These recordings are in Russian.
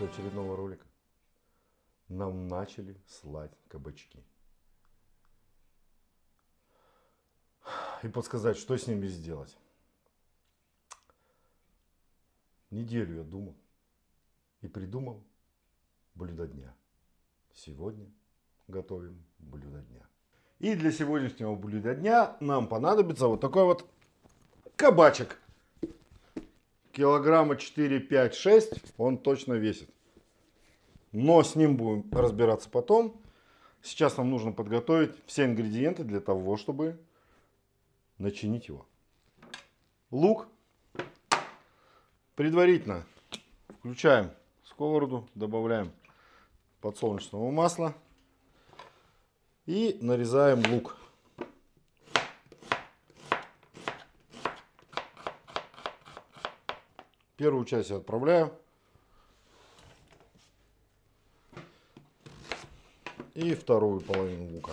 после очередного ролика нам начали слать кабачки. И подсказать, что с ними сделать. Неделю я думал и придумал блюдо дня. Сегодня готовим блюдо дня. И для сегодняшнего блюда дня нам понадобится вот такой вот кабачек. Килограмма 4-5-6 он точно весит. Но с ним будем разбираться потом. Сейчас нам нужно подготовить все ингредиенты для того, чтобы начинить его. Лук. Предварительно включаем сковороду, добавляем подсолнечного масла и нарезаем лук. Первую часть я отправляю. И вторую половину лука.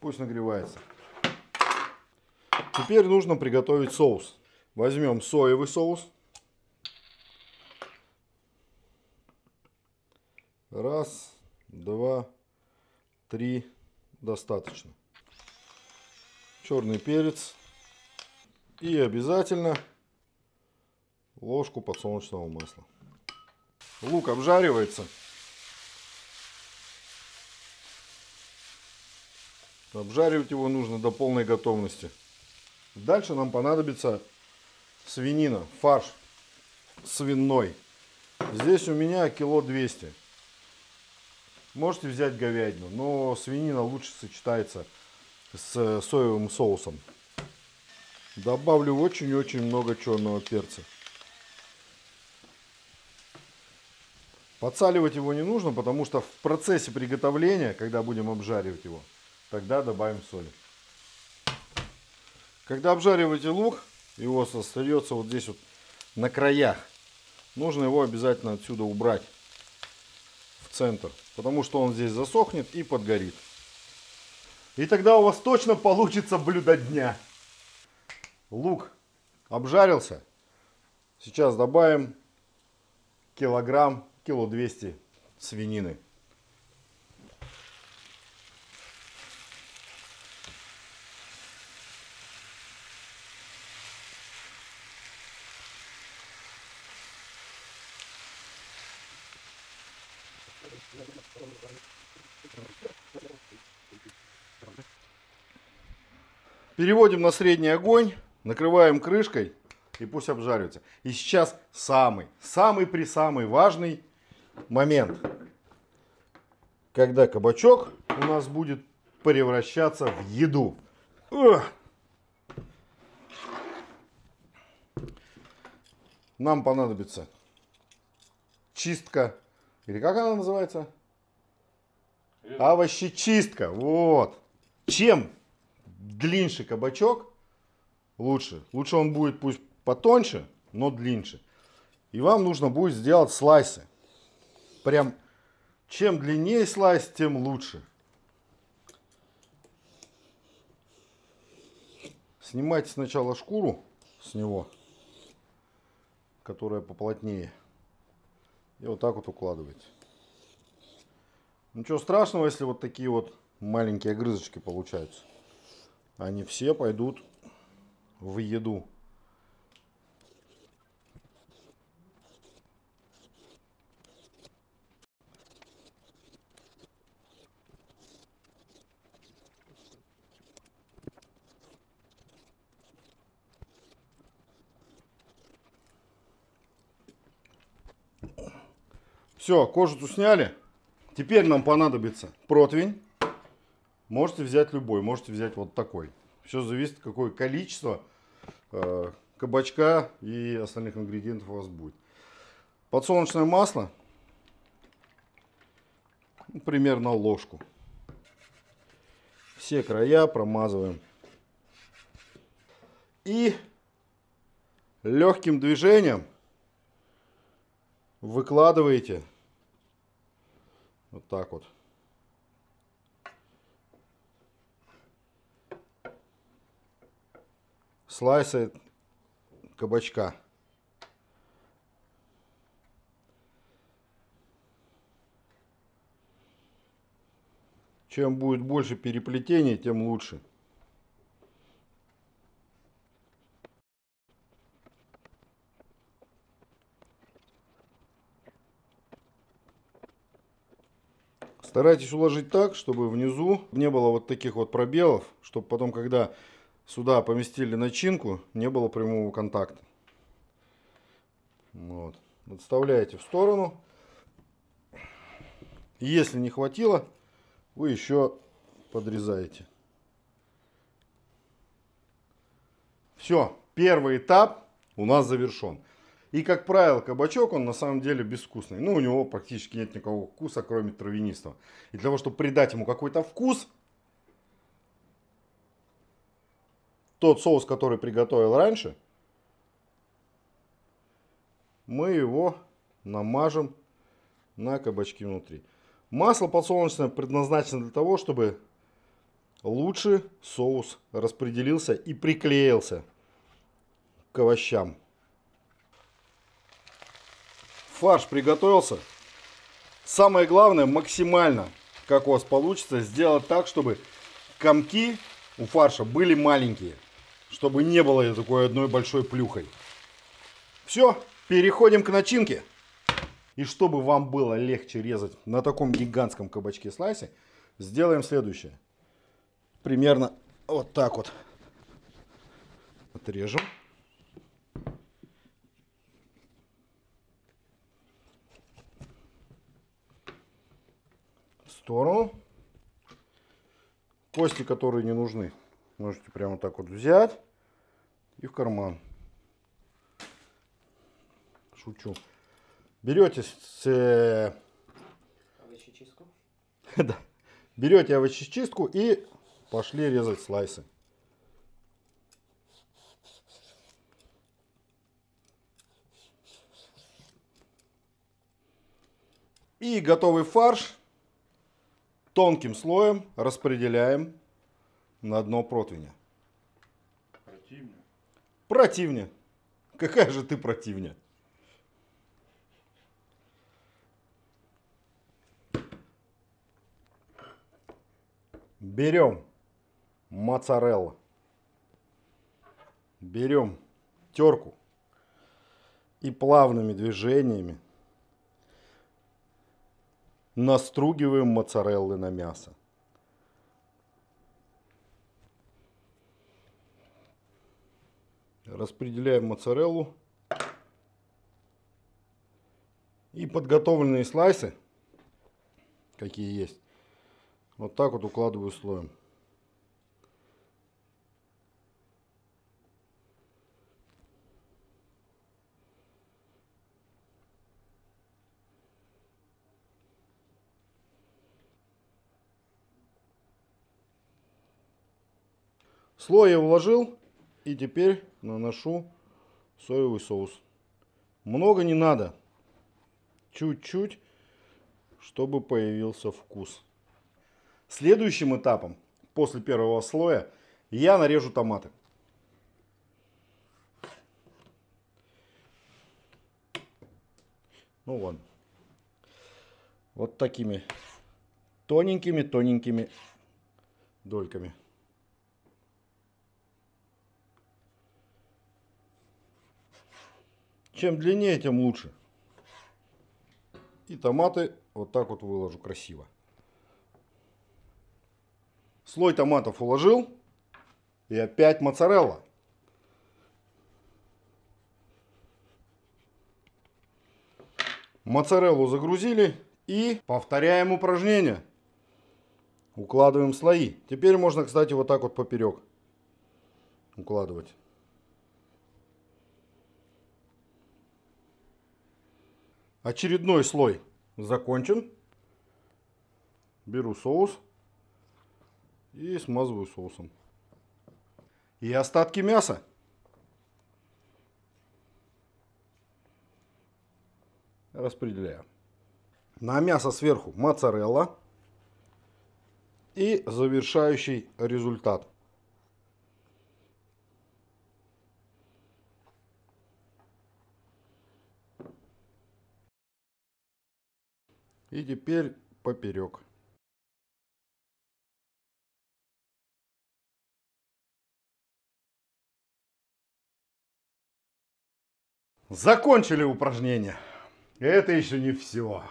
Пусть нагревается. Теперь нужно приготовить соус. Возьмем соевый соус. Раз, два, три. Достаточно. Черный перец. И обязательно ложку подсолнечного масла. Лук обжаривается. Обжаривать его нужно до полной готовности. Дальше нам понадобится свинина, фарш свиной. Здесь у меня 200 кг. Можете взять говядину, но свинина лучше сочетается с соевым соусом. Добавлю очень-очень много черного перца. Подсаливать его не нужно, потому что в процессе приготовления, когда будем обжаривать его, тогда добавим соли. Когда обжариваете лук, его остается вот здесь вот на краях. Нужно его обязательно отсюда убрать в центр, потому что он здесь засохнет и подгорит. И тогда у вас точно получится блюдо дня. Лук обжарился. Сейчас добавим кило 200 свинины. Переводим на средний огонь, накрываем крышкой и пусть обжаривается. И сейчас самый важный момент, когда кабачок у нас будет превращаться в еду. Нам понадобится чистка, или как она называется? Овощечистка. Вот. Чем длиннее кабачок, лучше. Лучше он будет пусть потоньше, но длиннее. И вам нужно будет сделать слайсы. Прям чем длиннее слайс, тем лучше. Снимайте сначала шкуру с него, которая поплотнее. И вот так вот укладываете. Ничего страшного, если вот такие вот маленькие огрызочки получаются. Они все пойдут в еду. Все, кожицу сняли. Теперь нам понадобится противень. Можете взять любой, можете взять вот такой. Все зависит, какое количество кабачка и остальных ингредиентов у вас будет. Подсолнечное масло. Ну, примерно ложку. Все края промазываем. И легким движением выкладываете вот так вот. Слайсы кабачка. Чем будет больше переплетений, тем лучше. Старайтесь уложить так, чтобы внизу не было вот таких вот пробелов, чтобы потом, когда сюда поместили начинку, не было прямого контакта. Вот. Отставляете в сторону. Если не хватило, вы еще подрезаете. Все, первый этап у нас завершен. И, как правило, кабачок, он на самом деле безвкусный. Ну, у него практически нет никакого вкуса, кроме травянистого. И для того, чтобы придать ему какой-то вкус, тот соус, который приготовил раньше, мы его намажем на кабачки внутри. Масло подсолнечное предназначено для того, чтобы лучше соус распределился и приклеился к овощам. Фарш приготовился. Самое главное, максимально, как у вас получится, сделать так, чтобы комки у фарша были маленькие, чтобы не было такой одной большой плюхой. Все, переходим к начинке. И чтобы вам было легче резать на таком гигантском кабачке слайсе, сделаем следующее. Примерно вот так вот отрежем. В сторону. Кости, которые не нужны, можете прямо так вот взять и в карман. Шучу. Берете овощечистку. Да. Берете овощечистку и пошли резать слайсы. И готовый фарш тонким слоем распределяем на дно противня. Противня? Противня. Какая же ты противня? Берем моцареллу, берем терку и плавными движениями настругиваем моцареллы на мясо. Распределяем моцареллу и подготовленные слайсы, какие есть, вот так вот укладываю слоем. Слой я уложил, и теперь наношу соевый соус. Много не надо. Чуть-чуть, чтобы появился вкус. Следующим этапом, после первого слоя, я нарежу томаты. Ну ладно. Вот такими тоненькими-тоненькими дольками. Чем длиннее, тем лучше. И томаты вот так вот выложу красиво. Слой томатов уложил. И опять моцарелла. Моцареллу загрузили и повторяем упражнение. Укладываем слои. Теперь можно, кстати, вот так вот поперек укладывать. Очередной слой закончен. Беру соус и смазываю соусом. И остатки мяса. Распределяю. На мясо сверху моцарелла. И завершающий результат. И теперь поперек. Закончили упражнение. Это еще не все.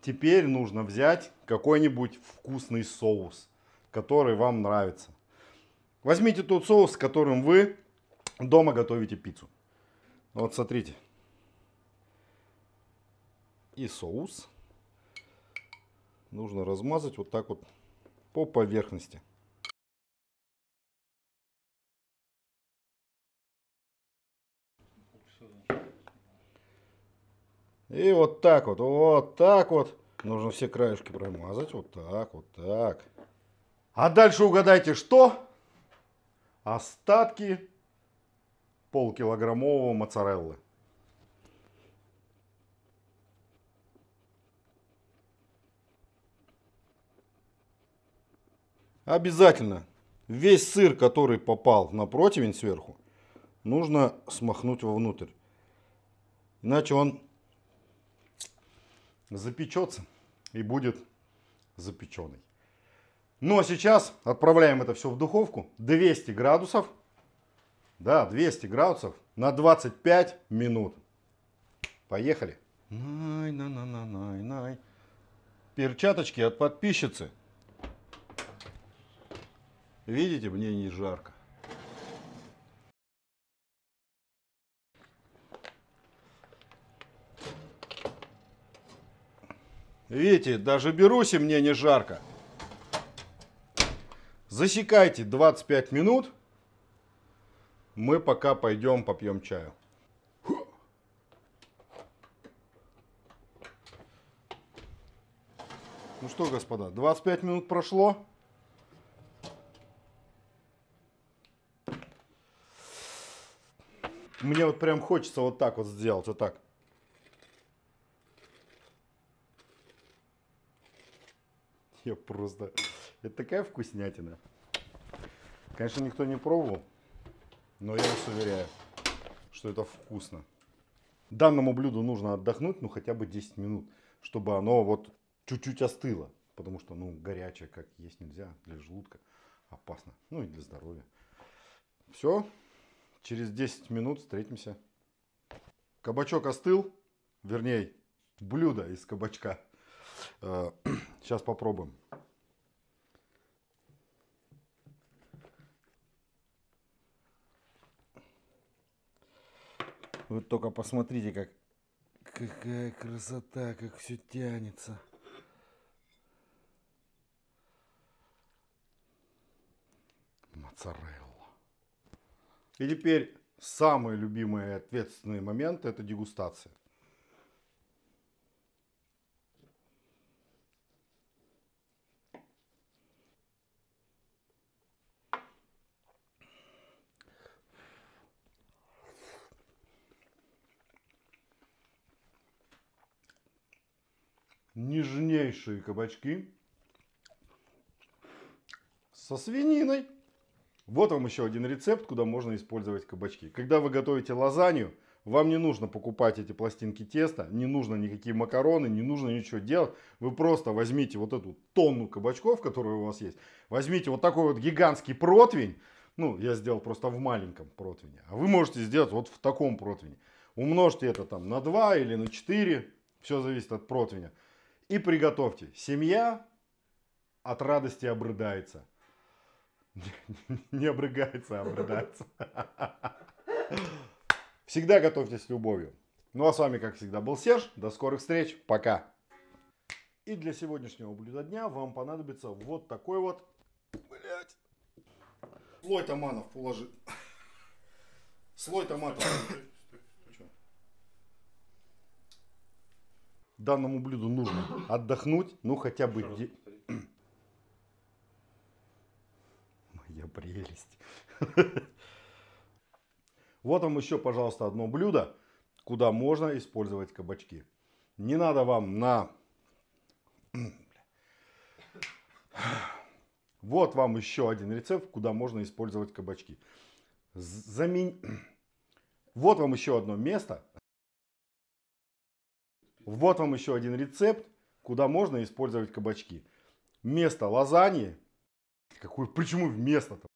Теперь нужно взять какой-нибудь вкусный соус, который вам нравится. Возьмите тот соус, с которым вы дома готовите пиццу. Вот смотрите. И соус нужно размазать вот так вот по поверхности. И вот так вот, нужно все краешки промазать, вот так, вот так. А дальше угадайте, что? Остатки полукилограммового моцареллы. Обязательно весь сыр, который попал на противень сверху, нужно смахнуть вовнутрь, иначе он запечется и будет запеченный. Ну а сейчас отправляем это все в духовку 200 градусов, да, 200 градусов на 25 минут. Поехали. Най-най-най-най-най. Перчаточки от подписчицы. Видите, мне не жарко. Видите, даже берусь и мне не жарко. Засекайте 25 минут. Мы пока пойдем попьем чаю. Ну что, господа, 25 минут прошло. Мне вот прям хочется вот так вот сделать, вот так. Я просто... Это такая вкуснятина. Конечно, никто не пробовал, но я вас уверяю, что это вкусно. Данному блюду нужно отдохнуть, ну, хотя бы 10 минут, чтобы оно вот чуть-чуть остыло. Потому что, ну, горячее, как есть нельзя, для желудка опасно. Ну, и для здоровья. Все. Через 10 минут встретимся. Кабачок остыл. Вернее, блюдо из кабачка. Сейчас попробуем. Вы только посмотрите, какая красота, как все тянется. Моцарелла. И теперь самые любимые и ответственные моменты – это дегустация. Нежнейшие кабачки со свининой. Вот вам еще один рецепт, куда можно использовать кабачки. Когда вы готовите лазанью, вам не нужно покупать эти пластинки теста, не нужно никакие макароны, не нужно ничего делать. Вы просто возьмите вот эту тонну кабачков, которые у вас есть, возьмите вот такой вот гигантский противень. Ну, я сделал просто в маленьком противне, а вы можете сделать вот в таком противне. Умножьте это там на 2 или на 4, все зависит от противня. И приготовьте. Семья от радости обрыдается. Не обрыгается, а обрыдается. Всегда готовьтесь с любовью. Ну а с вами, как всегда, был Серж. До скорых встреч. Пока. И для сегодняшнего блюда дня вам понадобится вот такой вот... Блять. Слой томатов положи. Слой томатов. Данному блюду нужно отдохнуть, ну хотя бы... Моя прелесть. Вот вам еще, пожалуйста, одно блюдо, куда можно использовать кабачки. Не надо вам на... Вот вам еще один рецепт, куда можно использовать кабачки. Вот вам еще одно место... Вот вам еще один рецепт, куда можно использовать кабачки. Вместо лазаньи. Почему вместо-то?